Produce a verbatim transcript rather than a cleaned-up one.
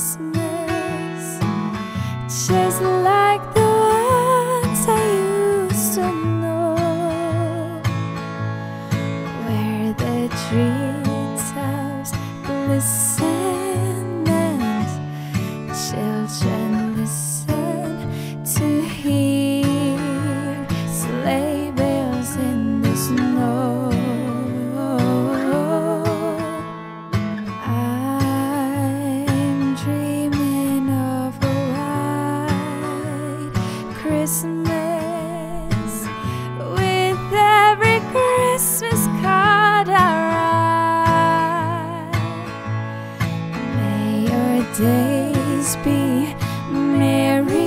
Christmas, just like the ones I used to know, where the treetops glisten and children listen to hear sleigh bells in the snow. Christmas, with every Christmas card I write, may your days be merry.